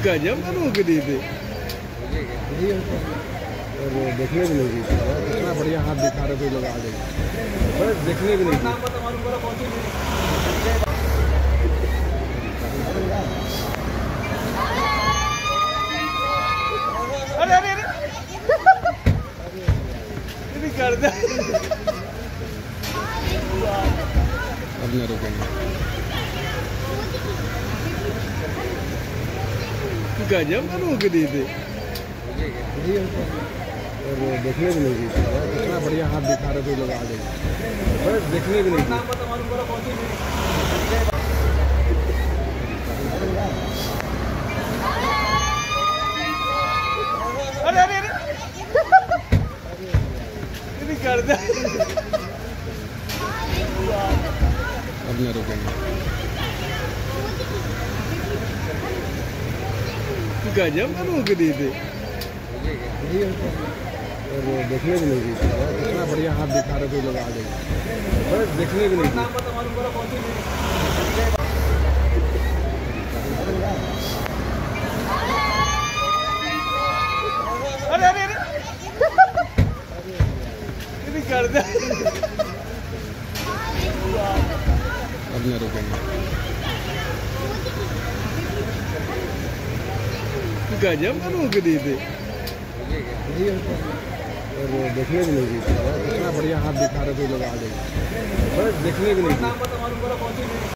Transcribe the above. गाजम करो के दी थी और देखने भी नहीं थी, इतना बढ़िया हाथ दिखा रहे थे लोग आ गए, पर देखने भी नहीं थी। अपने रुकेंगे गजब का रोक दिए थे और देखने भी नहीं थी, इतना बढ़िया हाथ दिखा रहे थे लोग आ गए, पर देखने भी नहीं थी। अपने रुकेंगे गजब का रोक दिए थे और देखने भी नहीं थी, इतना बढ़िया हाथ दिखा रहे थे लोग आ गए, पर देखने भी नहीं थी। अपने रुकेंगे गजब का रोक दिए थे और देखने भी नहीं थी, इतना बढ़िया हाथ दिखा रहे थे लोग आ गए, पर देखने भी नहीं थी।